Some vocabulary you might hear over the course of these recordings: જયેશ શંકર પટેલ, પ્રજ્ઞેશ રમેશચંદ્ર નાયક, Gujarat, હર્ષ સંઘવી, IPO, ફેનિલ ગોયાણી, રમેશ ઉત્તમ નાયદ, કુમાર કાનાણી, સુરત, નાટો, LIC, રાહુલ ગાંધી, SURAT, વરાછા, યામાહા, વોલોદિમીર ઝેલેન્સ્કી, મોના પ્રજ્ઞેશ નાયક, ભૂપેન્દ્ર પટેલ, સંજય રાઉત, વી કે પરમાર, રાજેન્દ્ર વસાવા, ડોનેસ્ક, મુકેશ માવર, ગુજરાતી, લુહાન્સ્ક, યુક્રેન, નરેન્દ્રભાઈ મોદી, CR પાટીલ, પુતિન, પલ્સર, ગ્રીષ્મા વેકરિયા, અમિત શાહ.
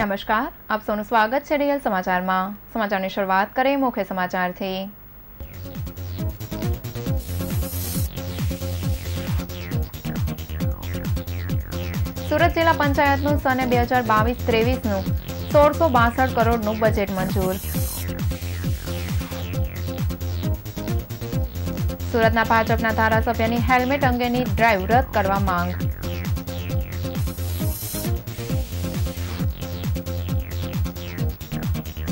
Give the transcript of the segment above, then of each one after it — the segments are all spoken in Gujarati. नमस्कार, आप सौनु स्वागत है DL समाचार में। समाचार की शुरुआत करें मुख्य समाचार थी। सूरत जिला पंचायत नु सने 2022-23 नु 1662 करोड़ नु बजेट मंजूर। सूरतना भाजपना धारासभ्यनी हेलमेट अंगेनी ड्राइव रद्द करवा मांग।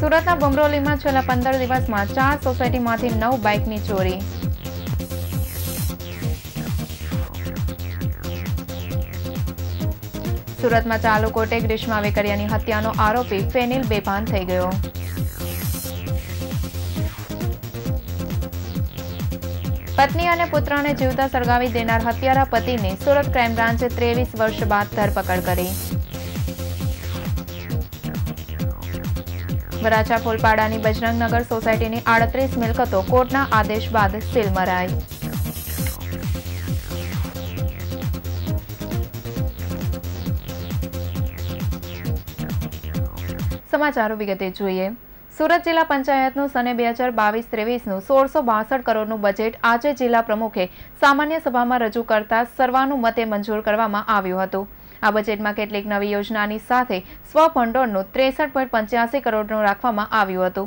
सूरतना बमरोली में छेल्ला 15 दिवस में 4 सोसायटी मांथी 9 बाइक नी चोरी। सूरत में चालू कोटे ग्रीष्मा वेकरिया की हत्या नो आरोपी फेनिल बेभान थई गयो। पत्नी और पुत्र ने जीवता सर्गावी देनार हत्यारा पति ने सूरत क्राइम ब्रांचे 23 वर्ष बाद धरपकड़ करी। वराछा फूलपाड़ा की बजरंग नगर सोसायटी की 38 मिलकतों कोर्टना आदेश बाद सील मराई। समाचारों विगते जुए। सूरत जिला पंचायतनु सने 2022-23नु 1662 करोड़नु बजेट आजे जिला प्रमुखे सामान्य सभामां रजू करता सर्वानुमते मंजूर करवामां आव्युं हतुं। आ बजेटमां केटलीक नवी योजनानी साथे स्वभंडोळनु 63.85 करोड़नु राखवामां आव्युं हतुं,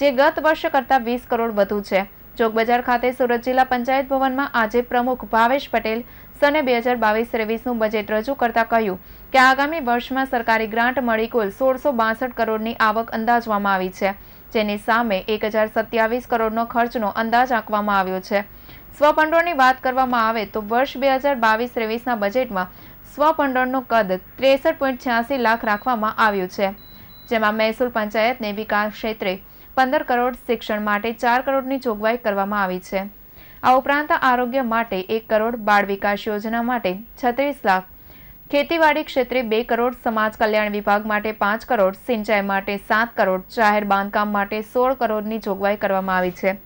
जे गत वर्ष करता 20 करोड़ वधु छे। चोक बजार खाते सूरत जिला पंचायत भवन में आज प्रमुख भावेश पटेल सने 2022-23 नु बजेट रजू करता कहूं कि आगामी वर्ष में सरकारी ग्रांट मळी कुल 1662 करोड़ नी आवक अंदाजवामां आवी छे, जेनी सामे 1027 करोड़ नो खर्च नो अंदाज आंकवामां आव्यो छे। स्वभंडोळनी बात करवामां आवे तो वर्ष 2022-23 ना बजेट में स्वभंडोळनो कद 63.86 लाख राखवामां आव्यो छे, जेमां महसूल पंचायत ने विकास क्षेत्रे 15 करोड़, शिक्षण माटे 4 करोड़नी जोगवाई करवामां आवी छे। आ उपरांत आरोग्य माटे 1 करोड़, बाळ विकास योजना माटे 36 लाख, खेतीवाड़ी क्षेत्रे 2 करोड़, समाज कल्याण विभाग माटे 5 करोड़, सिंचाई माटे 7 करोड़, जाहेर बांधकाम माटे 16 करोड़नी जोगवाई करवामां आवी छे।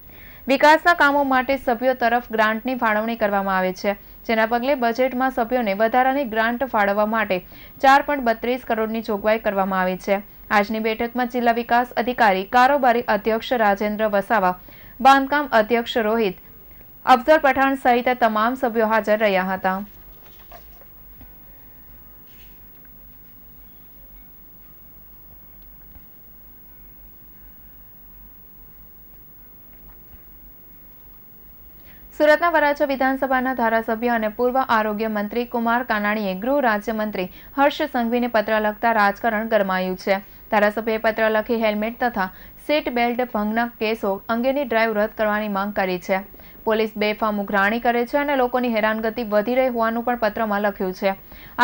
विकासना कामों माटे सभ्यो तरफ ग्रांटनी फाळवणी करवामां आवे छे, जेना पगले बजेटमां सभ्योने वधारानी ग्रांट फाळववा माटे 4.32 करोड़नी जोगवाई करवामां आवी छे। આજની બેઠકમાં જિલ્લા વિકાસ અધિકારી, કારોબારી અધ્યક્ષ રાજેન્દ્ર વસાવા, બાંધકામ અધ્યક્ષ રોહિત, અફઝલ પઠાણ સહિત તમામ સભ્યો હાજર રહ્યા હતા। સુરતના વરાછા વિધાનસભાના ધારાસભ્ય અને પૂર્વ આરોગ્ય મંત્રી કુમાર કાનાણીએ ગૃહ રાજ્યમંત્રી હર્ષ સંઘવીને પત્ર લખતા રાજકારણ ગરમાયું છે। ધારાસભ્યએ પત્ર લખી હેલ્મેટ તથા સીટ બેલ્ટ ભંગના કેસો અંગેની ડ્રાઈવ રદ કરવાની માંગ કરી છે। પોલીસ બેફામ ઉઘરાણી કરે છે અને લોકોની હેરાનગતિ વધી રહી હોવાનું પણ પત્રમાં લખ્યું છે।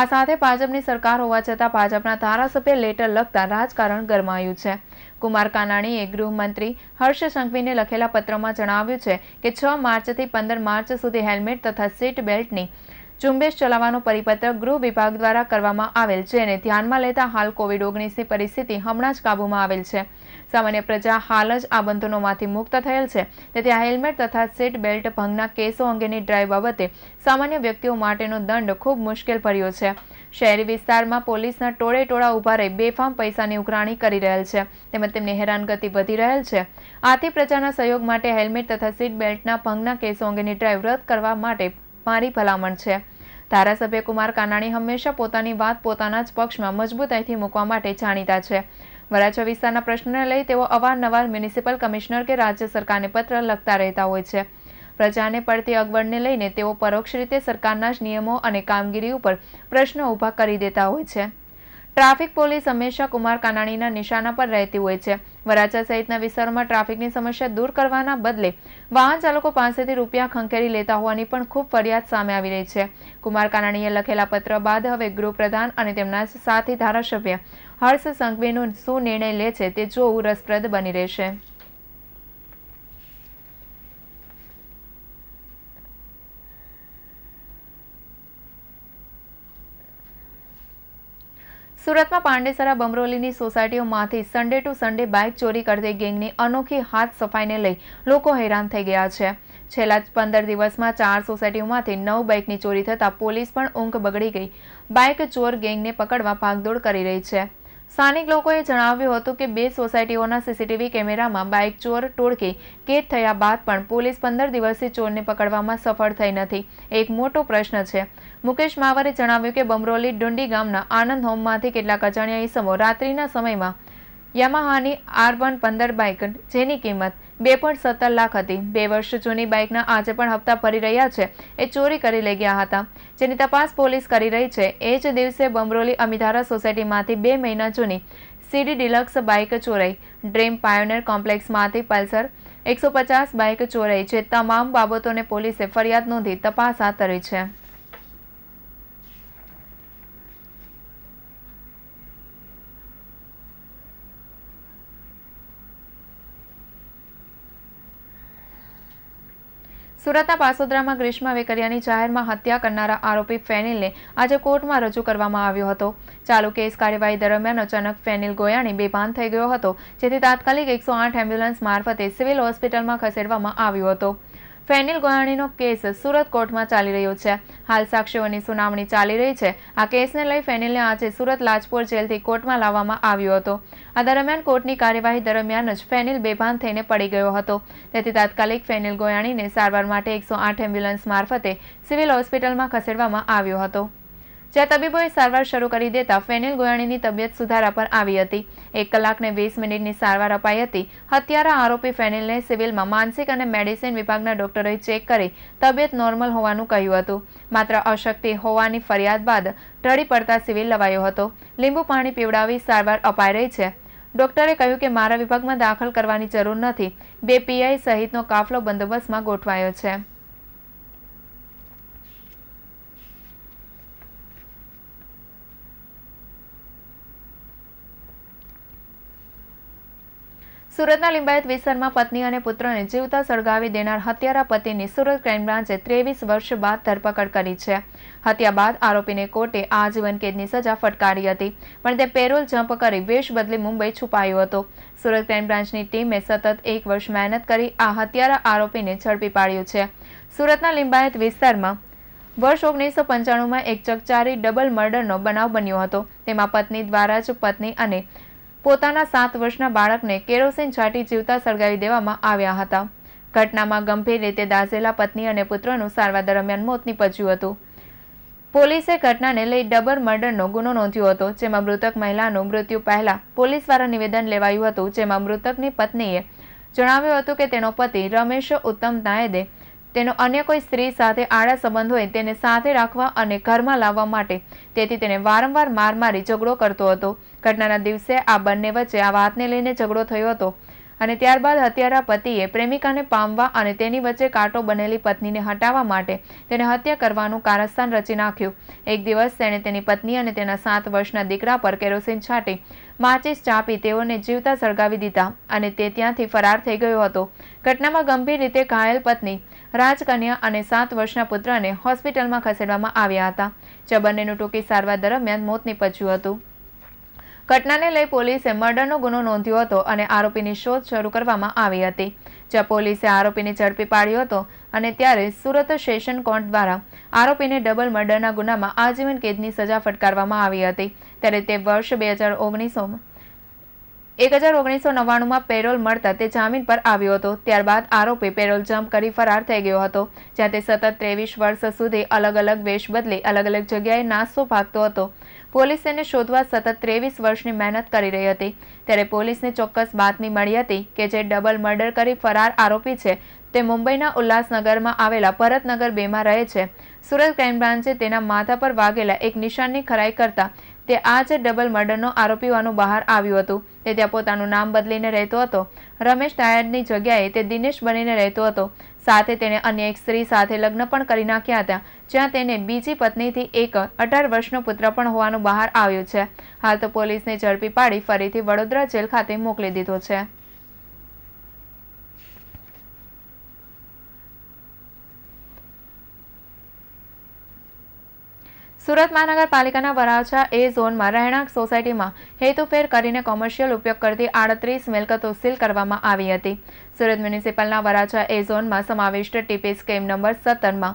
આ સાથે ભાજપની સરકાર હોવા છતાં ભાજપના ધારાસભ્ય લેટર લખતા રાજકારણ ગરમાયું છે। કુમાર કાનાણીએ ગૃહમંત્રી હર્ષ સંઘવીને લખેલા પત્રમાં જણાવ્યું છે કે 6 માર્ચથી 15 માર્ચ સુધી હેલ્મેટ તથા સીટ બેલ્ટની ઝુંબેશ ચલાવવાનો પરિપત્ર ગૃહ વિભાગ દ્વારા કરવામાં આવેલ છે, અને ધ્યાનમાં લેતા હાલ કોવિડ-19ની પરિસ્થિતિ હમણાં જ કાબૂમાં આવેલ છે। સામાન્ય પ્રજા હાલ જ આ બંધનોમાંથી મુક્ત થયેલ છે, તેથી આ હેલ્મેટ તથા સીટ બેલ્ટ ભંગના કેસો અંગેની ડ્રાઈવ બાબતે સામાન્ય વ્યક્તિઓ માટેનો દંડ ખૂબ મુશ્કેલ ભર્યો છે। શહેરી વિસ્તારમાં પોલીસના ટોળે ટોળા ઉભા રહી બેફામ પૈસાની ઉઘરાણી કરી રહેલ છે, તેમજ તેમની હેરાનગતિ વધી રહેલ છે। આથી પ્રજાના સહયોગ માટે હેલ્મેટ તથા સીટ બેલ્ટના ભંગના કેસો અંગેની ડ્રાઈવ રદ કરવા માટે મારી ભલામણ છે। ધારાસભ્ય કુમાર કાનાણી હંમેશા પોતાની વાત પોતાના જ પક્ષમાં મજબૂતાઈથી મૂકવા માટે જાણીતા છે। વરાછા વિસ્તારના પ્રશ્નને લઈ તેઓ અવારનવાર મ્યુનિસિપલ કમિશનર કે રાજ્ય સરકારને પત્ર લખતા રહેતા હોય છે। પ્રજાને પડતી અગવડને લઈને તેઓ પરોક્ષ રીતે સરકારના જ નિયમો અને કામગીરી ઉપર પ્રશ્નો ઊભા કરી દેતા હોય છે। ટ્રાફિક પોલીસ હંમેશા કુમાર કાનાણીના નિશાના પર રહેતી હોય છે। વરાછા સહિતના વિસ્તારોમાં ટ્રાફિકની સમસ્યા દૂર કરવાના બદલે વાહન ચાલકો પાસેથી રૂપિયા ખંખેરી લેતા હોવાની પણ ખૂબ ફરિયાદ સામે આવી રહી છે। કુમાર કાનાણીએ લખેલા પત્ર બાદ હવે ગૃહપ્રધાન અને તેમના સાથી ધારાસભ્ય હર્ષ સંઘવીનો શું નિર્ણય લે છે તે જોવું રસપ્રદ બની રહેશે। सूरत में पांडेसरा बमरोली सोसायटीओ में संडे टू संडे बाइक चोरी करती गैंग की अनोखी हाथ सफाई ने लई लोको हैरान थई गया छे। छेल्ला 15 दिवस में 4 सोसायटीओ में 9 बाइक की चोरी थता पुलिस पण ऊँघ बगड़ी गई। बाइक चोर गैंग ने पकड़वा भागदौड़ कर रही है। સ્થાનિક લોકોએ જણાવ્યું હતું કે બે સોસાયટીઓના સીસીટીવી કેમેરામાં બાઇક ચોર ટોળકે કેદ થયા બાદ પણ પોલીસ 15 દિવસથી ચોરને પકડવામાં સફળ થઈ નથી. એક મોટો પ્રશ્ન છે. મુકેશ માવરે જણાવ્યું કે બમરોલી ડુંડી ગામના આનંદ હોમમાંથી કેટલાક અજાણ્યા ઈસમો રાત્રિના સમયમાં યામાહાની R115 બાઇક જેની કિંમત 2.70 લાખ હતી. 2 વર્ષ જૂની બાઇકના આજે પણ હપ્તા ભરી રહ્યા છે એ ચોરી કરી લઈ ગયા હતા, જેની તપાસ પોલીસ કરી રહી છે. એ જ દિવસે બમરોલી અમીધારા સોસાયટીમાંથી 2 મહિના જૂની સીડી ડિલક્સ બાઇક ચોરાઈ. ડ્રીમ પાયોનિયર કોમ્પ્લેક્સમાંથી પલ્સર 150 બાઇક ચોરાઈ છે. તમામ બાબતોને પોલીસે ફરિયાદ નોંધી તપાસ હાથ ધરી છે. સુરતના પાસોદરામાં ગ્રીષ્મા વેકરિયાની જાહેરમાં હત્યા કરનારા આરોપી ફેનિલને આજે કોર્ટમાં રજૂ કરવામાં આવ્યો હતો. ચાલુ કેસ કાર્યવાહી દરમિયાન અચાનક ફેનિલ ગોયાણી બેભાન થઈ ગયો હતો, જેથી તાત્કાલિક 108 એમ્બ્યુલન્સ મારફતે સિવિલ હોસ્પિટલમાં ખસેડવામાં આવ્યો હતો. ફેનિલ ગોયાણીનો કેસ સુરત કોર્ટમાં ચાલી રહ્યો છે. હાલ સાક્ષીઓની સુનાવણી ચાલી રહી છે. આ કેસને લઈ ફેનિલને આજે સુરત લાજપોર જેલથી કોર્ટમાં લાવવામાં આવ્યો હતો. આ દરમિયાન કોર્ટની કાર્યવાહી દરમિયાન જ ફેનિલ બેભાન થઈને પડી ગયો હતો, તેથી તાત્કાલિક ફેનિલ ગોયાણીને સારવાર માટે 108 એમ્બ્યુલન્સ મારફતે સિવિલ હોસ્પિટલમાં ખસેડવામાં આવ્યો હતો, જ્યાં તબીબોએ સારવાર શરૂ કરી દેતા ફેનિલ ગોયાણીની તબિયત સુધારા પર આવી હતી. 1 કલાકને 20 મિનિટની સારવાર અપાઈ હતી. હત્યારા આરોપી ફેનિલને સિવિલમાં માનસિક અને મેડિસિન વિભાગના ડોક્ટરોએ ચેક કરી તબિયત નોર્મલ હોવાનું કહ્યું હતું. માત્ર અશક્તિ હોવાની ફરિયાદ બાદ ઢળી પડતા સિવિલ લવાયો હતો. લીંબુ પાણી પીવડાવી સારવાર અપાઈ રહી છે. ડોક્ટરે કહ્યું કે મારા વિભાગમાં દાખલ કરવાની જરૂર નથી. 2 પીઆઈ સહિતનો કાફલો બંદોબસ્તમાં ગોઠવાયો છે. સુરતના લિંબાયત વિસ્તારમાં પત્ની અને પુત્રને જીવતા સળગાવી દેનાર હત્યારા પતિની સુરત ક્રાઇમ બ્રાન્ચે 23 વર્ષ બાદ ધરપકડ કરી છે. હત્યા બાદ આરોપીને કોર્ટે આજીવન કેદની સજા ફટકારી હતી, પણ તે પેરોલ જમ્પ કરી વેશ બદલી મુંબઈ છુપાયો હતો. સુરત ક્રાઇમ બ્રાન્ચની ટીમે સતત 1 વર્ષ મહેનત કરી આ હત્યારા આરોપીને ઝડપી પાડ્યો છે. સુરતના લિંબાયત વિસ્તારમાં વર્ષ 1995માં એક ચકચારી ડબલ મર્ડરનો બનાવ બન્યો હતો. તેમાં પત્ની દ્વારા જ પત્ની અને પોતાના 7 વર્ષના બાળકને કેરોસીન છાંટી જીવતા સળગાવી દેવામાં આવ્યા હતા. ઘટનામાં ગંભીર રીતે દાઝેલા પત્ની અને પુત્રનું સારવાર દરમિયાન મોત નીપજ્યું હતું. પોલીસે ઘટનાને લઈ ડબલ મર્ડરનો ગુનો નોંધ્યો હતો, જેમાં મૃતક મહિલાનું મૃત્યુ પહેલા પોલીસ દ્વારા નિવેદન લેવાયું હતું, જેમાં મૃતકની પત્નીએ જણાવ્યું હતું કે તેનો પતિ રમેશ ઉત્તમ નાયદે તેનો અન્ય કોઈ સ્ત્રી સાથે આડા સંબંધ હોય તેને સાથે રાખવા અને ઘરમાં લાવવા માટે તેથી તેને વારંવાર માર મારી ઝઘડો કરતો હતો. ઘટનાના દિવસે આ બંને વચ્ચે આ વાતને લઈને ઝઘડો થયો હતો અને ત્યારબાદ હત્યારા પતિએ પ્રેમિકાને પામવા અને તેની વચ્ચે કાંટો બનેલી પત્નીને હટાવવા માટે તેને હત્યા કરવાનું કારસ્તાન રચી નાખ્યું. એક દિવસ તેણે તેની પત્ની અને તેના 7 વર્ષના દીકરા પર કેરોસીન છાંટી માચીસ ચાપી તેઓને જીવતા સળગાવી દીધા અને તે ત્યાંથી ફરાર થઈ ગયો હતો. ઘટનામાં ગંભીર રીતે ઘાયલ પત્ની રાજકન્યા અને 7 વર્ષના પુત્રને હોસ્પિટલમાં ખસેડવામાં આવ્યા હતા, જે બંનેનું ટૂંકી સારવાર દરમિયાન મોત નીપજ્યું હતું. ઘટનાને લઈ પોલીસે મર્ડરનો ગુનો નોંધ્યો હતો અને આરોપીની શોધ શરૂ કરવામાં આવી હતી, જ્યાં પોલીસે આરોપીને ઝડપી પાડ્યો હતો અને ત્યારે સુરત સેશન કોર્ટ દ્વારા આરોપીને ડબલ મર્ડરના ગુનામાં આજીવન કેદની સજા ફટકારવામાં આવી હતી. ત્યારે તે વર્ષ 1999માં પેરોલ મળતા તે જામીન પર આવ્યો હતો. ત્યારબાદ આરોપી પેરોલ જમ્પ કરી ફરાર થઈ ગયો હતો, જ્યાં તે સતત 23 વર્ષ સુધી અલગ અલગ વેશ બદલી અલગ અલગ જગ્યાએ નાસ્તો ભાગતો હતો. પોલીસ તેને શોધવા સતત 23 વર્ષની મહેનત કરી રહી હતી. ત્યારે પોલીસને ચોક્કસ બાતમી મળી હતી કે જે ડબલ મર્ડર કરી ફરાર આરોપી છે તે મુંબઈના ઉલ્લાસનગરમાં આવેલા ભરતનગર 2માં રહે છે. સુરત ક્રાઇમ બ્રાન્ચે તેના માથા પર વાગેલા એક નિશાનની ખરાઈ કરતા તે આ જ ડબલ મર્ડરનો આરોપી હોવાનું બહાર આવ્યું હતું. તે ત્યાં પોતાનું નામ બદલીને રહેતો હતો. રમેશ ટાયરની જગ્યાએ તે દિનેશ બનીને રહેતો હતો. સાથે તેણે અન્ય એક સ્ત્રી સાથે લગ્ન પણ કરી નાખ્યા હતા, જ્યાં તેને બીજી પત્નીથી એક 18 વર્ષનો પુત્ર પણ હોવાનું બહાર આવ્યું છે. હાલ તો પોલીસને ઝડપી પાડી ફરીથી વડોદરા જેલ ખાતે મોકલી દીધો છે. સુરત મહાનગરપાલિકાના વરાછા A ઝોનમાં રહેણાંક સોસાયટીમાં હેતુફેર કરીને કોમર્શિયલ ઉપયોગ કરતી 38 મિલકતો સીલ કરવામાં આવી હતી. સુરત મ્યુનિસિપલના વરાછા A ઝોનમાં સમાવિષ્ટ ટીપી સ્કીમ નંબર 17માં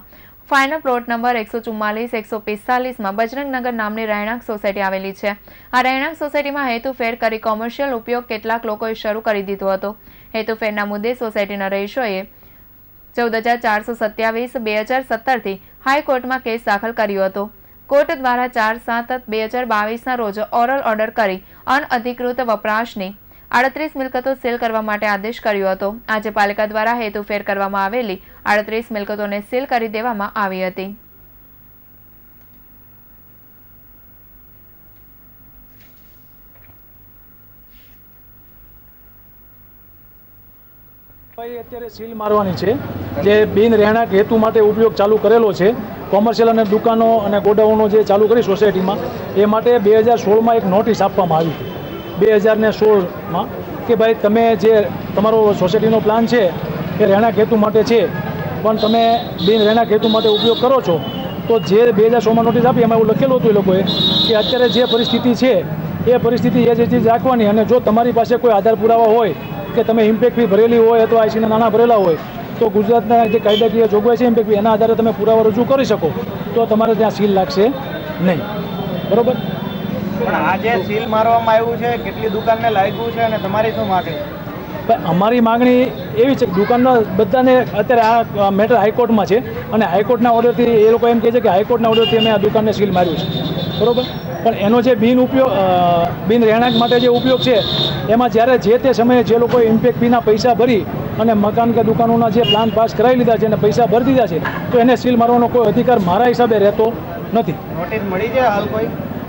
ફાયના પ્લોટ નંબર 144-145 માં બજરંગનગર નામની રહેણાંક સોસાયટી આવેલી છે। આ રહેણાંક સોસાયટીમાં હેતુફેર કરી કોમર્શિયલ ઉપયોગ કેટલાક લોકોએ શરૂ કરી દીધો હતો। હેતુફેરના મુદ્દે સોસાયટીના રહીશોએ 14,427/2017 હાઈકોર્ટમાં કેસ દાખલ કર્યો હતો। કોર્ટ દ્વારા 4/7/2022ના રોજ ઓરલ ઓર્ડર કરી અનઅધિકૃત વપરાશની 38 મિલકતો સીલ કરવા માટે આદેશ કર્યો હતો। આજે પાલિકા દ્વારા હેતુફેર કરવામાં આવેલી 38 મિલકતોને સીલ કરી દેવામાં આવી હતી। અત્યારે સીલ મારવાની છે, જે બિન રહેણાંક હેતુ માટે ઉપયોગ ચાલુ કરેલો છે। કોમર્શિયલ અને દુકાનો અને ગોડાઉનો જે ચાલુ કરી સોસાયટીમાં, એ માટે 2016માં એક નોટિસ આપવામાં આવી હતી 2016માં કે ભાઈ તમે જે તમારો સોસાયટીનો પ્લાન છે એ રહેણાંક હેતુ માટે છે, પણ તમે બિન રહેણાંક હેતુ માટે ઉપયોગ કરો છો। તો જે 2016માં નોટિસ આપી એમાં એવું લખેલું હતું એ લોકોએ કે અત્યારે જે પરિસ્થિતિ છે એ પરિસ્થિતિ એ જ રીતે રાખવાની, અને જો તમારી પાસે કોઈ આધાર પુરાવા હોય કે તમે ઇમ્પેક્ટ ફી ભરેલી હોય અથવા આઈસીના નાણાં ભરેલા હોય તો ગુજરાતના જે કાયદાકીય જોગવાઈ છે ઇમ્પેક્ટ ફી, એના આધારે તમે પુરાવા રજૂ કરી શકો તો તમારે ત્યાં સીલ લાગશે નહીં, બરોબર? પણ આ જે સીલ મારવામાં આવ્યું છે કેટલી દુકાનને લાગ્યું છે અને તમારી શું માગણી? અમારી માગણી એવી છે કે દુકાનના બધાને અત્યારે આ મેટર હાઈકોર્ટમાં છે અને હાઈકોર્ટના ઓર્ડરથી એ લોકો એમ કહે છે કે હાઈકોર્ટના ઓર્ડરથી અમે આ દુકાનને સીલ માર્યું છે, બરોબર? પણ એનો જે બિન રહેણાંક માટે જે ઉપયોગ છે એમાં જ્યારે જે તે સમયે જે લોકોએ ઇમ્પેક્ટ ફીના પૈસા ભરી અને મકાન કે દુકાનોના જે પ્લાન પાસ કરાવી લીધા છે અને પૈસા ભરી દીધા છે તો એને સીલ મારવાનો કોઈ અધિકાર મારા હિસાબે રહેતો નથી। નોટિસ મળી છે?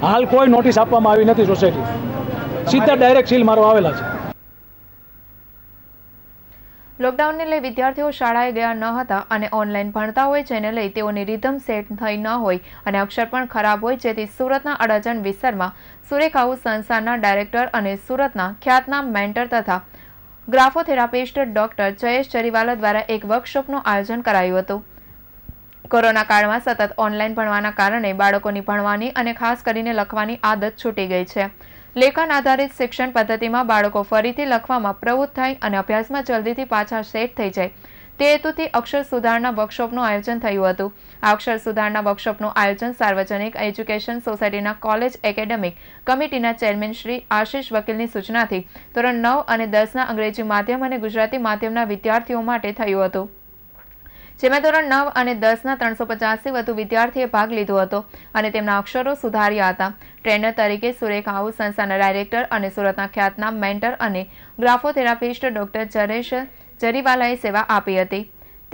હાલ કોઈ નોટિસ આપવામાં આવી નથી। સોસાયટી સીધા ડાયરેક્ટ સીલ મારવા આવેલા છે। લોકડાઉનને લઈ વિદ્યાર્થીઓ શાળાએ ગયા ન હતા અને ઓનલાઈન ભણતા હોય, જેને લઈ તેઓની રીધમ સેટ થઈ ન હોય અને અક્ષર પણ ખરાબ હોય, જેથી સુરતના અડાજણ વિસ્તારમાં સુરેખ હાઉસ સંસ્થાના ડાયરેક્ટર અને સુરતના ખ્યાતનામ મેન્ટર તથા ગ્રાફોથેરાપિસ્ટ ડોક્ટર જયેશ ચરીવાલા દ્વારા એક વર્કશોપનું આયોજન કરાયું હતું। કોરોના કાળમાં સતત ઓનલાઈન ભણવાના કારણે બાળકોની ભણવાની અને ખાસ કરીને લખવાની આદત છૂટી ગઈ છે। લેખન આધારિત શિક્ષણ પદ્ધતિમાં બાળકો ફરીથી લખવામાં પ્રવૃત્ત થાય અને અભ્યાસમાં જલ્દીથી પાછા સેટ થઈ જાય તે હેતુથી અક્ષર સુધારણા વર્કશોપનું આયોજન થયું હતું। આ અક્ષર સુધારણા વર્કશોપનું આયોજન સાર્વજનિક એજ્યુકેશન સોસાયટીના કોલેજ એકેડેમિક કમિટીના ચેરમેન શ્રી આશિષ વકીલની સૂચનાથી ધોરણ 9 અને 10ના અંગ્રેજી માધ્યમ અને ગુજરાતી માધ્યમના વિદ્યાર્થીઓ માટે થયું હતું, જેમાં ધોરણ 9 અને 10ના 350થી વધુ વિદ્યાર્થીએ ભાગ લીધો હતો અને તેમના અક્ષરો સુધાર્યા હતા। ટ્રેનર તરીકે સુરેખ હાઉસ સંસ્થાના ડાયરેક્ટર અને સુરતના ખ્યાતનામ મેન્ટર અને ગ્રાફોથેરાપિસ્ટ ડોક્ટર જયેશ ચરીવાલાએ સેવા આપી હતી।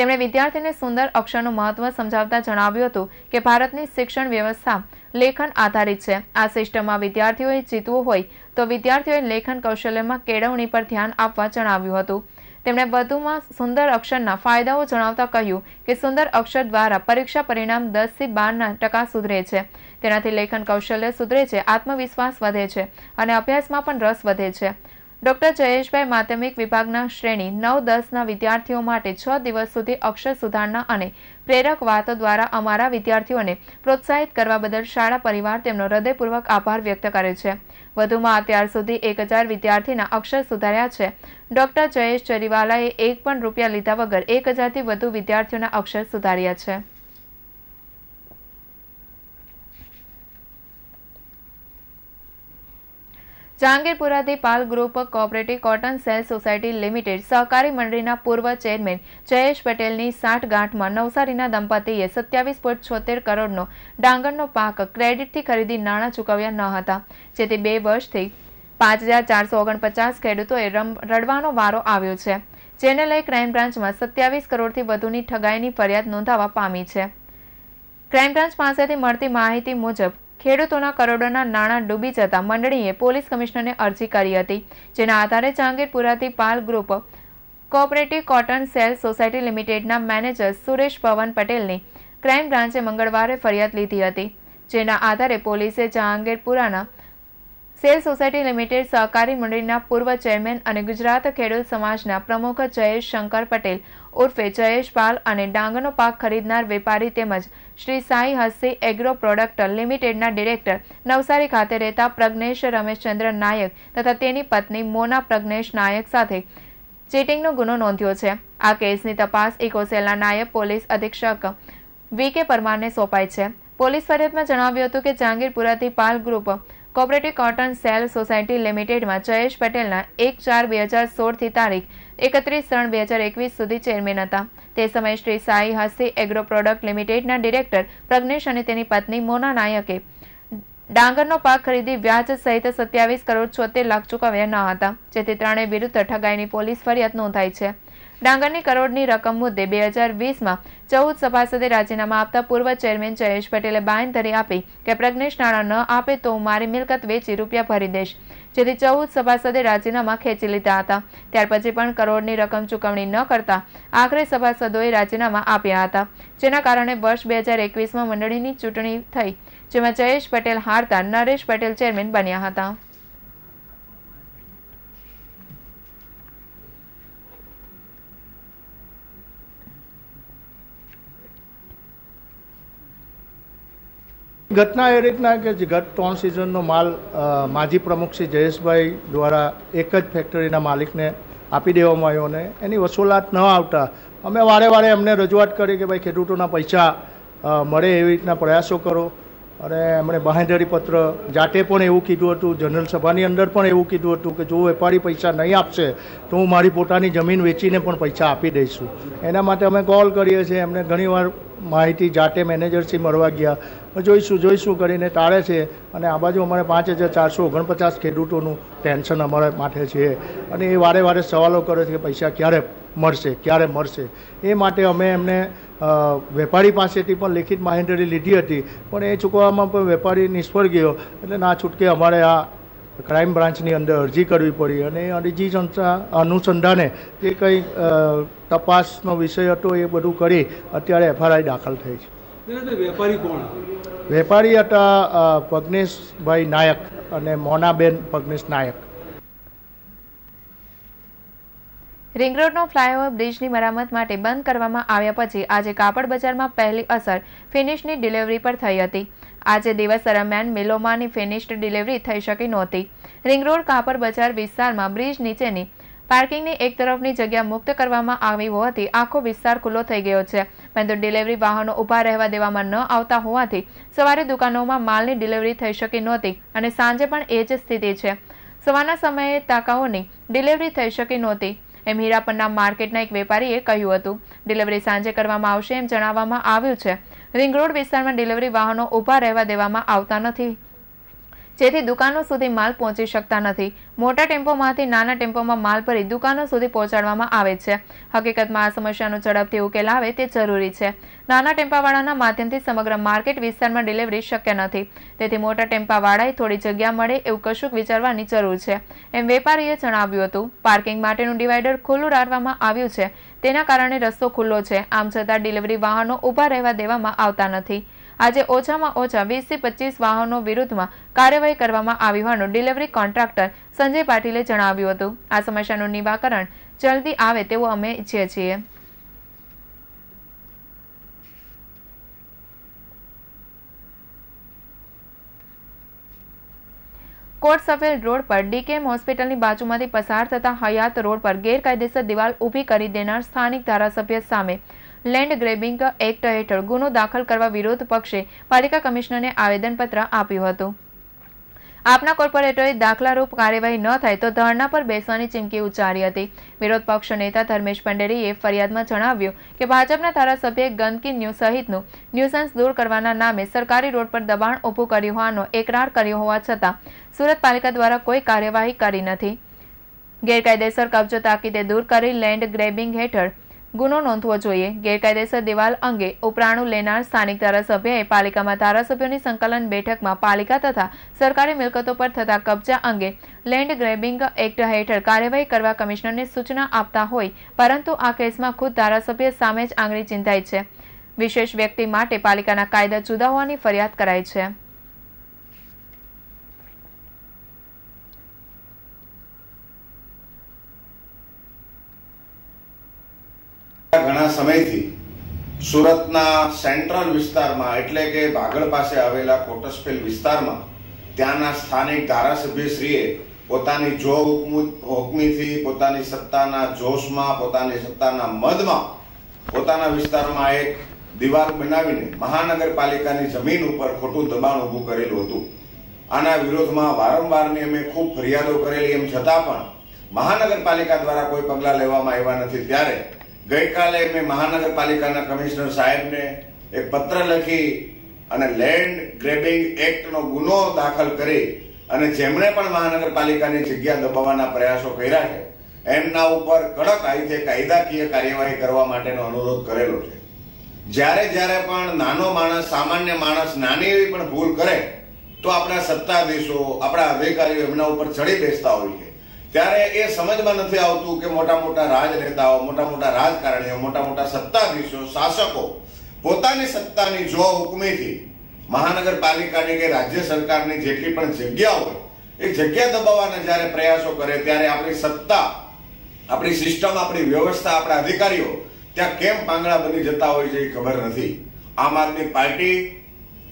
તેમણે વિદ્યાર્થીને સુંદર અક્ષરનું મહત્વ સમજાવતા જણાવ્યું હતું કે ભારતની શિક્ષણ વ્યવસ્થા લેખન આધારિત છે। આ સિસ્ટમમાં વિદ્યાર્થીઓએ જીતવું હોય તો વિદ્યાર્થીઓએ લેખન કૌશલ્યમાં કેળવણી પર ધ્યાન આપવા જણાવ્યું હતું। તેમણે વધુમાં સુંદર અક્ષરના ફાયદાઓ જણાવતા કહ્યું કે સુંદર અક્ષર દ્વારા પરીક્ષા પરિણામ 10 થી 12% સુધરે છે, તેનાથી લેખન કૌશલ્ય સુધરે છે, આત્મવિશ્વાસ વધે છે અને અભ્યાસમાં પણ રસ વધે છે। ડોક્ટર જયેશભાઈ માધ્યમિક વિભાગના શ્રેણી 9-10ના વિદ્યાર્થીઓ માટે 6 દિવસ સુધી અક્ષર સુધારણા અને પ્રેરક વાતો દ્વારા અમારા વિદ્યાર્થીઓને પ્રોત્સાહિત કરવા બદલ શાળા પરિવાર તેમનો હૃદયપૂર્વક આભાર વ્યક્ત કરે છે। વધુમાં અત્યાર સુધી 1000 વિદ્યાર્થીના અક્ષર સુધાર્યા છે। ડોક્ટર જયેશ ચરીવાલાએ એક પણ રૂપિયા લીધા વગર 1000થી વધુ વિદ્યાર્થીઓના અક્ષર સુધાર્યા છે। જહાંગીરપુરાથી Pal group cooperative cotton sale society limited સહકારી મંડળીના પૂર્વ ચેરમેન જયેશ પટેલની સાંઠગાંઠમાં નવસારીના દંપતીએ 27.76 કરોડનો ડાંગરનો પાક ક્રેડિટથી ખરીદી નાણાં ચૂકવ્યા ન હતા, જેથી 2 વર્ષથી 5449 ખેડૂતોએ રડવાનો વારો આવ્યો છે, જેને લઈ ક્રાઇમ બ્રાન્ચમાં 27 કરોડથી વધુની ઠગાઈની ફરિયાદ નોંધાવા પામી છે। ક્રાઇમ બ્રાન્ચ પાસેથી મળતી માહિતી મુજબ ખેડૂતોના કરોડોના નાણાં ડૂબી જતા મંડળીએ પોલીસ કમિશનરને અરજી કરી હતી, જેના આધારે જહાંગીરપુરાથી Pal group cooperative cotton sale society લિમિટેડના મેનેજર સુરેશ પવન પટેલની ક્રાઇમ બ્રાન્ચે મંગળવારે ફરિયાદ લીધી હતી, જેના આધારે પોલીસે જહાંગીરપુરાના સેલ સોસાયટી લિમિટેડ સહકારી મંડળીના પૂર્વ ચેરમેન અને ગુજરાત ખેડૂત સમાજના પ્રમુખ જયેશ શંકર પટેલ ઉર્ફે જયેશ પાલ અને ડાંગરનો પાક ખરીદનાર વેપારી તેમજ શ્રી સાઈ હસ્સી એગ્રો પ્રોડક્ટ લિમિટેડના ડિરેક્ટર નવસારી ખાતે રહેતા પ્રજ્ઞેશ રમેશચંદ્ર નાયક તથા તેની પત્ની મોના પ્રજ્ઞેશ નાયક સાથે ચીટિંગનો ગુનો નોંધ્યો છે। આ કેસની તપાસ ઇકોસેલના નાયબ પોલીસ અધિક્ષક वी के परमारने सोंपाई छे। पोलीस ફરિયાદમાં જણાવ્યું હતું કે જાંગીરપુરાથી Pal group cooperative cotton sale society લિમિટેડમાં જયેશ પટેલના 1/4/2016 થી તારીખ 31/3/2021 સુધી ચેરમેન હતા। તે સમયે શ્રી સાઈ હસી એગ્રો પ્રોડક્ટ લિમિટેડના ડિરેક્ટર પ્રજ્ઞેશ અને તેની પત્ની મોના નાયકે ડાંગરનો પાક ખરીદી વ્યાજ સહિત 27 કરોડ 76 લાખ ચૂકવ્યા ન હતા, જેથી ત્રણેય વિરુદ્ધ ઠગાઈની પોલીસ ફરિયાદ નોંધાઈ છે। डांगरनी करोड़नी रकम मुद्दे 2020 में 14 सभासदे राजीनामा आपता पूर्व चेरमेन जयेश पटेले बांयधरी आपी के प्रज्ञेश नाणा न आपे तो मारी मिलकत वेची रूपिया भरी देश, जेथी 14 सभासदे राजीनामा खेची लीधा हता। त्यार पछी पण करोड़नी रकम चूकवणी न करता आखरे सभासदोए राजीनामा आप्या हता, जेना कारणे वर्ष 2021 में मंडळीनी चूंटणी थई, जेमां जयेश पटेल हारता नरेश पटेल चेरमेन बन्या हता। घटना ए रीतना के गत 3 सीजन माल माजी प्रमुख श्री जयेश भाई द्वारा एक ज फेक्टरी मालिक ने आपी देवामां आव्यो ने एनी वसूलात न आवता अमे वारे वारे अमने रजूआत करी कि भाई खेडूतोना पैसा मळे एवी रीतना प्रयासों करो। अरे एमणे बाहेंधरी पत्र जाते पण एवुं कीधुं हतुं, जनरल सभानी अंदर पण एवुं कीधुं हतुं कि जो वेपारी पैसा नहीं आपशे तो हूँ मारी पोतानी जमीन वेचीने पण पैसा आपी दईशुं। एना माटे अमे कॉल करीए छीए, एमणे घणीवार माहिती जाते मैनेजर से मळवा गया, जोईशुं करीने टाळे छे। अने आ बाजु अमारे 5449 खेडूतोनुं टेन्शन अमारे माथे छे अने ए वारे वारे सवालो करे छे कि पैसा क्यारे मळशे। ए माटे अमे एमने वेपारी पासेथी पण लिखित माहिती लीधी हती, पण ए चूकवामां पण वेपारी निष्फळ गयो एटले ना छूटके अमारे आ क्राइम ब्रांचनी अंदर अरजी करवी पड़ी। अने अरजी अनुसंधाने जे कई तपासनो विषय हतो ए बधुं करी अत्यारे एफआईआर दाखल थई छे। वेपारी कोण? वेपारी हता प्रज्ञेश भाई नायक अने मोनाबेन प्रज्ञेश नायक। रिंग रोडनो फ्लायओवर ब्रिजनी मरामत माटे बंद करवामां आव्या पछी आज कापड़ बजारमां पहली असर फिनिशनी डिलिवरी पर थई हती। आज दिवस दरमियान मिलोमांनी फिनिश्ड डिलिवरी थई शकी नहोती। रिंग रोड कापड़ बजार विस्तारमां ब्रिज नीचेनी पार्किंगनी एक तरफनी जग्या मुक्त करवामां आवी होवाथी आखो विस्तार खुल्लो थई गयो छे, परंतु डिलिवरी वाहनो ऊभा रहेवा देवामां न आवता होवाथी सवारे दुकानोमां मालनी डिलिवरी थई शकी नहोती अने सांजे पण ए ज स्थिति छे। सवाરના સમયે તાકાઓની डिलिवरी थई शकी नहोती एम हीरापन्ना मार्केटना एक वेपारीए कह्युं हतुं। डिलिवरी सांजे करवामां आवशे एम जणाववामां आव्युं छे। रिंग रोड विस्तारमां डिलिवरी वाहनो ऊभा रहेवा देवामां आवता नथी, जेथी दुकानो सुधी माल पहोंची शकता नथी। मोटा टेम्पोमांथी नाना टेम्पोमां माल भरी दुकानो सुधी पहोंचाडवामां आवे छे। हकीकतमां आ समस्यानो झडपथी उकेल आवे ते जरूरी छे। नाना टेम्पावाळाना माध्यमथी समग्र मार्केट विस्तारमां डिलिवरी शक्य नथी, तेथी मोटा टेम्पावाळाए थोड़ी जग्या मळे एवुं कशुंक विचारवानी जरूर छे, एम वेपारीए जणाव्युं हतुं। पार्किंग माटेनुं डिवाइडर खुल्लुं राखवामां आव्युं छे, तेना कारणे रस्तो खुल्लो छे, आम छतां डिलिवरी वाहनो ऊभा रहेवा देवामां आवता नथी। आज ओछामां ओछा 20 થી 25 वाहनों विरुद्धमां कार्यवाही करवामां आवी होवानुं डिलिवरी कॉन्ट्राक्टर संजय पाटीले जणाव्युं हतुं। आ समस्यानुं निवारण जल्दी आवे तेवुं अमे ઈચ્છીએ છીએ। कोट सफेद रोड पर डीकेएम होस्पिटल बाजूमांथी पसार थता हयात रोड पर गैरकायदेसर दीवाल ऊभी करी देनार स्थानिक धारासभ्य सामे लैंड ग्रेबिंग एक्ट हेठळ गुनो दाखल करवा विरोध पक्षे पालिका कमिश्नरने आवेदनपत्र आप्युं हतुं। आपना कोर्पोरेटरे दाखलारूप कार्यवाही न थाय तो धरना पर बेसवानी चीमकी उच्चारी हती। विरोध पक्ष नेता धर्मेश पंडेरीए फरियादमां जणाव्युं के भाजपना धारासभ्ये गंदकी न्यूज सहितनुं न्यूसेंस दूर करवाना नामे सरकारी रोड पर दबाण ऊभुं कर्युं होવાનો एकरार कर्यो होवा छतां सूरत पालिका द्वारा कोई कार्यवाही करी नथी। गैरकायदेसर कब्जो ताकीदे दूर करी लैंड ग्रेबिंग हेठळ गुनो नोंधवो जोईए। गैरकायदेसर दीवाल अंगे उपराणु लेनार स्थानिक धारासभ्यए पालिकामां धारासभ्योनी संकलन बेठकमां पालिका तथा सरकारी मिलकतो पर थता कब्जा अंगे लैंड ग्रेबिंग एक्ट हेठळ कार्यवाही करवा कमिश्नरने सूचना आपता होय, परंतु आ केसमां खुद धारासभ्य सामे ज आंगળી ચીંધાઈ છે। विशेष व्यक्ति माटे पालिकाना कायदा जुदा होવાની ફરિયાદ કરાઈ છે। घणा समयथी सूरतना सेंट्रल विस्तारमां एटले के बागळ पासे आवेला कोटसफेल विस्तारमां त्याना स्थानिक धारासभ्यश्रीए पोतानी जो हुकमीथी पोतानी सत्ताना जोशमां पोतानी सत्ताना मदमां पोताना विस्तारमां एक दीवार बनावीने महानगरपालिकानी जमीन पर खोटू दबाण ઊભું करेलुं हतुं। आना विरोधमां वारंवारनी अमे खूब फरियादो करेली एम छतां पण महानगरपालिका द्वारा कोई पगला लेवामां आव्या नथी। त्यारे गई काले मैं महानगरपालिकाना कमिश्नर साहेब ने एक पत्र लखी अने लैंड ग्रेबिंग एक्ट नो गुनो दाखल करे अने जेमणे पण महानगरपालिकानी जग्या दबाववाना प्रयासो कर्या छे एमना उपर कड़क आईते कायदाकीय कार्यवाही करवा माटेनो अनुरोध करेलो छे। ज्यारे ज्यारे पण नानो माणस सामान्य माणस नानी एवी पण भूल करे तो आपणा सत्ताधीशो आपणा अधिकारीओ एमना उपर चढ़ी बेसता होय छे। त्यारे ए समजमां नथी आवतुं के मोटा मोटा राजनेताओ मोटा मोटा राजकारणीओ मोटा मोटा सत्ताधीशो शासको पोतानी सत्तानी जो हुक्मे थी महानगरपालिकानी के राज्य सरकारनी जेटली पण जग्या होय ए जग्या दबाववाना ज्यारे प्रयासो करे त्यारे आपणी सत्ता आपणी सिस्टम आपणी व्यवस्था आपणा अधिकारीओ त्या केम पांगळा बनी जता होय छे खबर नथी। आम आदमी पार्टी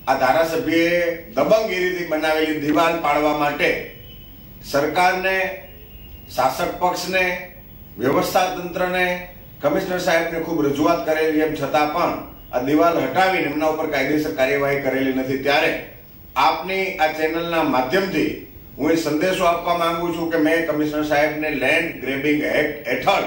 आ धारासभ्ये दबंगगिरीथी बनावेली दीवार पाडवा माटे सरकारने शासक पक्षने व्यवस्था तंत्रने कमिश्नर साहेबने खूब रजूआत करेली एम छतां पण आ दीवाल हटावी एमना उपर कायदेसर कार्यवाही करेली नथी। त्यारे आपनी आ चेनलना माध्यमथी हुं संदेशो आपवा मांगु छुं के मैं कमिश्नर साहेबने लैंड ग्रेबिंग एक्ट हेठळ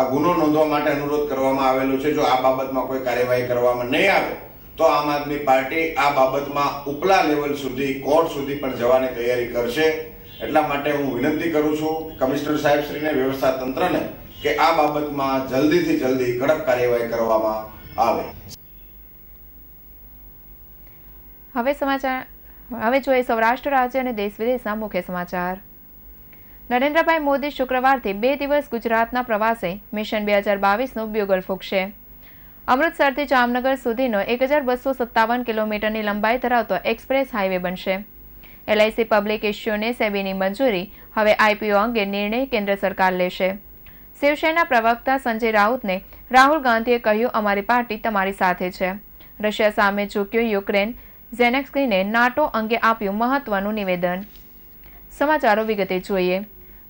आ गुनो नोंधवा माटे अनुरोध करवामां आवेलो छे। जो आ बाबतमां कोई कार्यवाही करवामां नहीं आवे तो आम आदमी पार्टी आ बाबतमां उपला लेवल सुधी कोर्ट सुधी पण जवानी तैयारी करशे। एटला माटे हुं विनंती करूं छुं कमिश्नर साहेबश्रीने व्यवस्था तंत्रने के आ बाबतमां जल्दीथी जल्दी कड़क कार्यवाही करवामां आवे। हवे जोईए सौराष्ट्र राज्य अने देश विदेशना मुख्य समाचार। नरेन्द्रभाई मोदी शुक्रवारथी 2 दिवस गुजरातना प्रवासे मिशन 2022 नो ब्यूगल फूंकशे। अमृतसरथी जामनगर सुधीनो 1257 किलोमीटरनी लंबाई धरावतो एक्सप्रेस हाईवे बनशे। LIC पब्लिक इश्यूने सेबीनी मंजूरी हवे IPO अंगे निर्णय केन्द्र सरकार लेशे। शिवसेना प्रवक्ता संजय राउतने राहुल गांधीए कह्युं अमारी पार्टी तमारी साथे छे। रशिया सामे झूक्युं यूक्रेन ઝેલેન્સ્કીને નાટો અંગે આપ્યું મહત્વનું નિવેદન। સમાચારો વિગતે જોઈએ।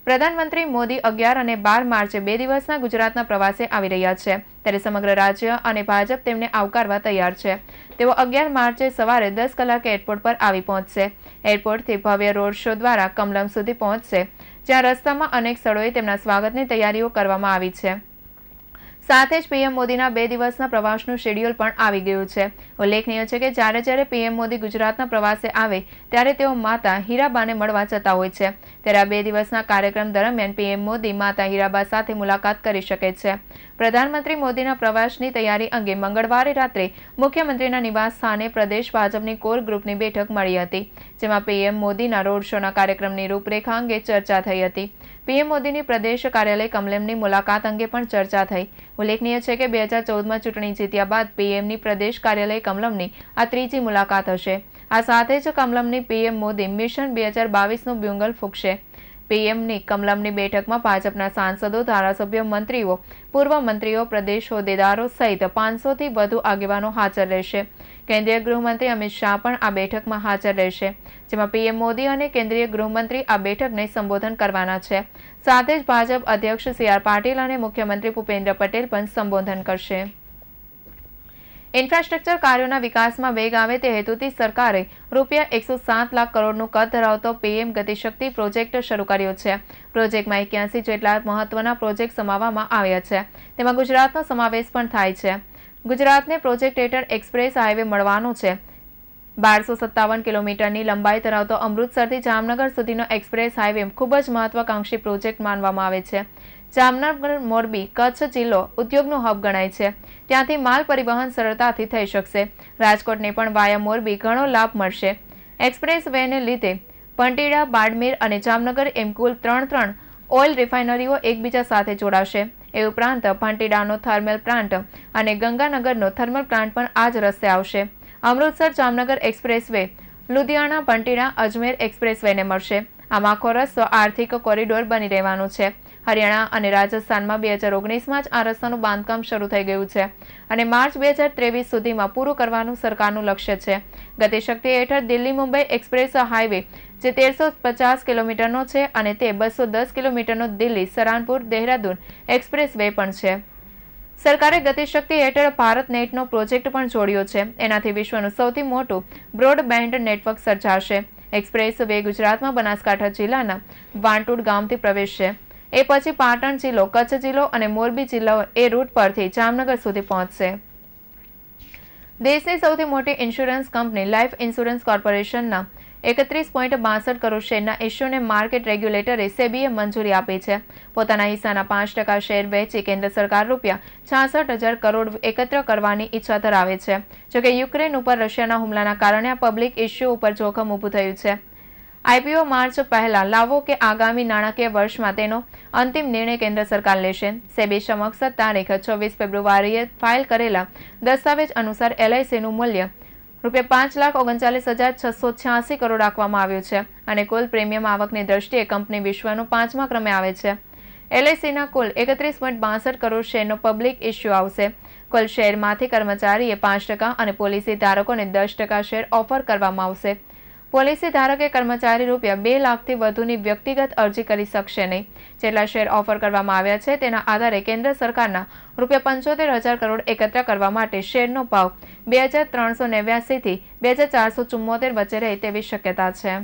પ્રધાનમંત્રી મોદી 11 અને 12 માર્ચે 2 દિવસના ગુજરાતના પ્રવાસે આવી રહ્યા છે ત્યારે સમગ્ર રાજ્ય અને ભાજપ તેમને આવકારવા તૈયાર છે। તેઓ 11 માર્ચે સવારે 10 કલાકે એરપોર્ટ પર આવી પહોંચશે। એરપોર્ટથી ભવ્ય રોડ શો દ્વારા કમલમ સુધી પહોંચશે જ્યાં રસ્તામાં અનેક સ્થળોએ તેમના સ્વાગતની તૈયારીઓ કરવામાં આવી છે। સાથે જ PM મોદીના 2 દિવસના પ્રવાસનું શેડ્યુલ પણ આવી ગયું છે। ઉલ્લેખનીય છે કે જ્યારે જ્યારે PM મોદી ગુજરાતના પ્રવાસે આવે ત્યારે તેઓ માતા હીરાબાને મળવા જતા હોય છે ત્યારે આ 2 દિવસના કાર્યક્રમ દરમિયાન PM મોદી માતા હીરાબા સાથે મુલાકાત કરી શકે છે। પ્રધાનમંત્રી મોદીના પ્રવાસની તૈયારી અંગે મંગળવારે રાત્રે મુખ્યમંત્રીના નિવાસ સ્થાને પ્રદેશ ભાજપની કોર ગ્રુપની બેઠક મળી હતી જેમાં PM મોદીના રોડ શોના કાર્યક્રમની રૂપરેખા અંગે ચર્ચા થઈ હતી। PM મોદીની પ્રદેશ કાર્યાલય કમલમની મુલાકાત અંગે પણ ચર્ચા થઈ। ઉલ્લેખનીય છે કે 2014 માં ચૂંટણી જીત્યા બાદ પીએમની પ્રદેશ કાર્યાલય કમલમની આ ત્રીજી મુલાકાત હશે। આ સાથે જ કમલમની PM મોદી મિશન 2022નું બ્યુંગલ ફૂંકશે। પીએમની કમલમની બેઠકમાં ભાજપના સાંસદો ધારાસભ્યો મંત્રીઓ પૂર્વ મંત્રીઓ પ્રદેશ હોદ્દેદારો સહિત 500થી વધુ આગેવાનો હાજર રહેશે। કેન્દ્રીય ગૃહમંત્રી અમિત શાહ પણ આ બેઠકમાં હાજર રહેશે જેમાં PM મોદી અને કેન્દ્રીય ગૃહમંત્રી આ બેઠકને સંબોધન કરવાના છે। સાથે જ ભાજપ અધ્યક્ષ CR પાટીલ અને મુખ્યમંત્રી ભૂપેન્દ્ર પટેલ પણ સંબોધન કરશે। ઇન્ફ્રાસ્ટ્રક્ચર કાર્યોના વિકાસમાં વેગ આવે તે હેતુથી સરકારે રૂપિયા 107 લાખ કરોડનું કદ ધરાવતો PM ગતિશક્તિ પ્રોજેક્ટ શરૂ કર્યો છે। પ્રોજેક્ટમાં 81 જેટલા મહત્વના પ્રોજેક્ટ સમાવવામાં આવ્યા છે તેમાં ગુજરાતનો સમાવેશ પણ થાય છે। ગુજરાતને પ્રોજેક્ટ હેઠળ એક્સપ્રેસ હાઈવે મળવાનો છે। 1257 કિલોમીટરની લંબાઈ ધરાવતો અમૃતસરથી જામનગર સુધીનો એક્સપ્રેસ હાઈવે ખૂબ જ મહત્વાકાંક્ષી પ્રોજેક્ટ માનવામાં આવે છે। જામનગર મોરબી કચ્છ જિલ્લો ઉદ્યોગનો હબ ગણાય છે। ત્યાંથી માલ પરિવહન સરળતાથી થઈ શકશે। રાજકોટને પણ વાયા મોરબી ઘણો લાભ મળશે। એક્સપ્રેસ વેને લીધે પંટીડા બાડમેર અને જામનગર એમ કુલ 3 ઓઇલ રિફાઇનરીઓ એકબીજા સાથે જોડાશે। એ ઉપરાંત પંટીડાનો થર્મલ પ્લાન્ટ અને ગંગાનગરનો થર્મલ પ્લાન્ટ પણ આ જ રસ્તે આવશે। અમૃતસર જામનગર એક્સપ્રેસવે લુધિયાણા પંટીણા અજમેર એક્સપ્રેસવેને મળશે। આમાં આખો રસ્તો આર્થિક કોરિડોર બની રહેવાનો છે। હરિયાણા અને રાજસ્થાનમાં 2019માં જ આ રસ્તાનું બાંધકામ શરૂ થઈ ગયું છે અને માર્ચ 2023 સુધીમાં પૂરું કરવાનું સરકારનું લક્ષ્ય છે। ગતિશક્તિ હેઠળ દિલ્હી મુંબઈ એક્સપ્રેસ હાઈવે જે 1350 કિલોમીટરનો છે અને તે 210 કિલોમીટરનો દિલ્હી સરાનપુર દેહરાદૂન એક્સપ્રેસવે પણ છે। सरकारे गतिशक्ति हेठळ भारत नेटनो प्रोजेक्ट पण जोड्यो छे। एनाथी विश्वनुं सौथी मोटुं ब्रोडबेन्ड नेटवर्क सर्जाशे। एक्सप्रेस वे गुजरातमां बनासकांठा जिल्लाना वांटूड गामथी प्रवेशशे। ए पछी पाटण जिल्लो, कच्छ जिल्लो अने मोरबी जिल्लो ए रूट परथी जामनगर सुधी पहोंचशे। देशनी सौथी मोटी इंश्योरन्स कंपनी लाइफ इंश्योरन्स कॉर्पोरेशनना 31.62 करोड़ शेरना इश्यूने मार्केट रेग्युलेटरे सेबीए मंजूरी आपी छे। पोताना हिस्साना 5% शेर वेची केंद्र सरकार ₹66,000 करोड़ एकत्र करवानी इच्छा धरावे छे। जोके यूक्रेन उपर रशियाना हुमलाना कारणे पब्लिक इश्यू उपर जोखम ઊભું થયું છે। आईपीओ मार्च पहला लावो के आगामी नाणाकीय वर्ष में तेनो अंतिम निर्णय केंद्र सरकार लेशे। सेबी समक्ष तारीख 26 फेब्रुआरीए फाइल करेला दस्तावेज अनुसार LIC નું મૂલ્ય ₹5,39,686 કરોડ રાખવામાં આવ્યું છે અને કુલ પ્રીમિયમ આવકની દ્રષ્ટિએ કંપની વિશ્વનો 5મા ક્રમે આવે છે। LIC ના કુલ 31.62 કરોડ શેરનો પબ્લિક ઇશ્યુ આવશે। કુલ શેરમાંથી કર્મચારીએ 5% અને પોલિસી ધારકોને 10% શેર ઓફર કરવામાં આવશે। પોલિસી ધારકે કર્મચારી ₹2 લાખથી વધુની વ્યક્તિગત અરજી કરી શકશે નહીં। જેટલા શેર ઓફર કરવામાં આવ્યા છે તેના આધારે કેન્દ્ર સરકારના ₹75,000 કરોડ એકત્ર કરવા માટે શેરનો ભાવ 2389 થી 2474 વચ્ચે રહે તેવી શક્યતા છે।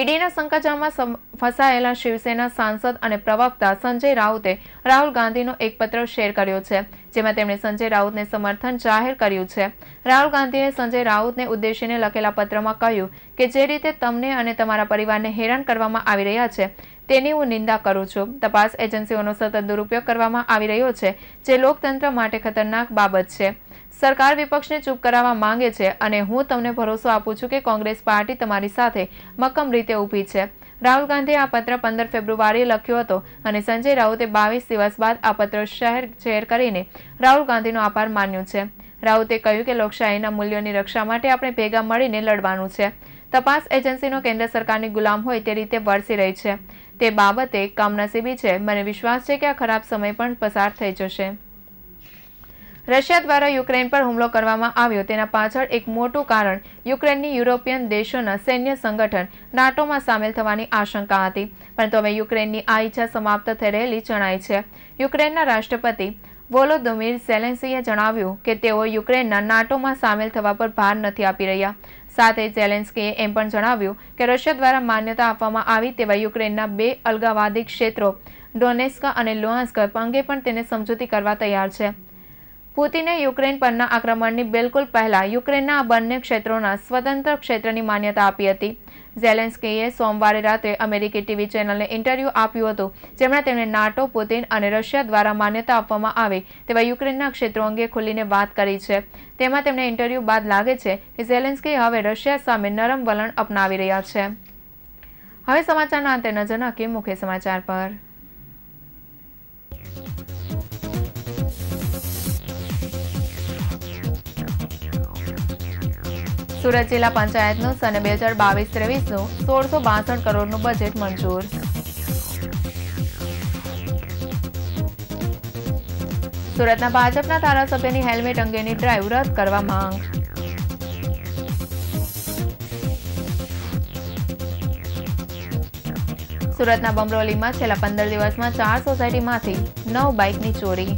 ઈડીના શંકાજાળમાં ફસાયેલા શિવસેના સાંસદ અને પ્રવક્તા સંજય રાઉતે રાહુલ ગાંધીનો એક પત્ર શેર કર્યો છે, જેમાં તેમણે સંજય રાઉતને સમર્થન જાહેર કર્યું છે। રાહુલ ગાંધીએ સંજય રાઉતને ઉદ્દેશીને લખેલા પત્રમાં કહ્યું કે જે રીતે તમને અને તમારા પરિવારને હેરાન કરવામાં આવી રહ્યા છે તેની હું નિંદા કરું છું। તપાસ એજન્સીઓનો સતત દુરુપયોગ કરવામાં આવી રહ્યો છે, જે લોકતંત્ર માટે ખતરનાક બાબત છે। सरकार विपक्ष ने चुप करावा मांगे छे अने हूँ तमने भरोसा आपूं छूं के कांग्रेस पार्टी तमारी साथे मक्कम रीते ऊभी छे। राहुल गांधी आ पत्र 15 फेब्रुआरीए लख्यो हतो अने संजय राउते 22 दिवस बाद आ पत्र शेर करीने राहुल गांधीनो आभार मान्यो छे। राउते कह्युं के लोकशाहीना मूल्योनी रक्षा माटे आपणे भेगा मळीने लड़वानुं छे। तपास एजेंसीनो केंद्र सरकारनी गुलाम होय ते रीते वर्षी रही छे ते बाबते कामनसीबी छे। मने विश्वास छे के आ खराब समय पण पसार थई जशे। रशिया द्वारा यूक्रेन पर हुमलो करवामां आव्यो तेना पाछळ एक मोटुं कारण यूक्रेननी यूरोपियन देशोना सैन्य संगठन नाटोमां सामेल थवानी आशंका हती, परंतु हवे यूक्रेननी आ इच्छा समाप्त थई रहेली जणाय छे। यूक्रेनना राष्ट्रपति वोलोदिमीर ઝેલેન્સ્કીએ જણાવ્યું કે તેઓ યુક્રેનના નાટોમાં સામેલ થવા પર ભાર નથી આપી રહ્યા। સાથે ઝેલેન્સ્કીએ એમ પણ જણાવ્યું કે રશિયા દ્વારા માન્યતા આપવામાં આવી તેવા યુક્રેનના 2 અલગાવાદી ક્ષેત્રો ડોનેસ્ક અને લુહાન્સ્ક અંગે પણ તેને સમજૂતી કરવા તૈયાર છે। પુતિને યુક્રેન પરના આક્રમણની બિલકુલ પહેલા યુક્રેનના આ બંને ક્ષેત્રોના સ્વતંત્ર ક્ષેત્રની માન્યતા આપી હતી। ઝેલેન્સ્કીએ સોમવારે રાત્રે અમેરિકી ટીવી ચેનલને ઇન્ટરવ્યૂ આપ્યું હતું, જેમાં તેમણે નાટો, પુતિન અને રશિયા દ્વારા માન્યતા આપવામાં આવે તેવા યુક્રેનના ક્ષેત્રો અંગે ખુલીને વાત કરી છે। તેમાં તેમણે ઇન્ટરવ્યૂ બાદ લાગે છે કે ઝેલેન્સ્કી હવે રશિયા સામે નરમ વલણ અપનાવી રહ્યા છે। હવે સમાચારના અંતે નજર નાખીએ મુખ્ય સમાચાર પર। सूरत जिला पंचायत नु सने 2022-23 नु 1662 करोड़ नु बजेट मंजूर। सूरतना भाजपना धारासभ्यनी हेलमेट अंगेनी ड्राइव रद्द करवा मांग। सूरतना बमरोलीमां छेल्ला 15 दिवसमां 4 सोसायटीमांथी 9 बाइकनी चोरी।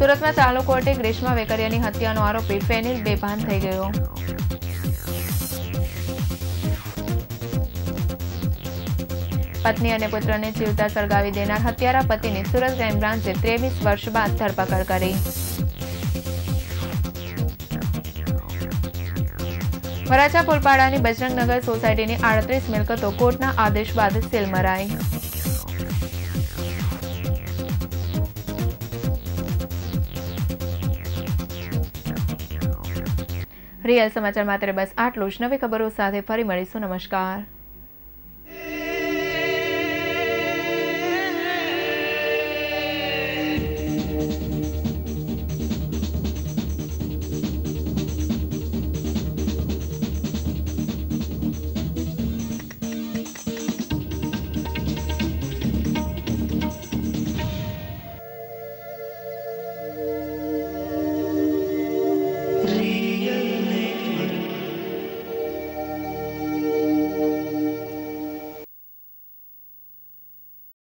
सूरत में चालू कोर्टे ग्रीष्मा वेकरियानी हत्यानो आरोपी फेनिल बेभान थई गयो। पत्नी और पुत्र ने जीवता सळगावी देनार हत्यारा पति ने सूरत क्राइम ब्रांचे 23 वर्ष बाद धरपकड़ करी। वराछा पुलपाड़ा की बजरंग नगर सोसायटी की 38 मिलकतों कोर्टना आदेश बाद सील मराई। रियल समाचार मात्र बस आटलू ज। नवी खबरों साथे फरी मळीशुं। नमस्कार।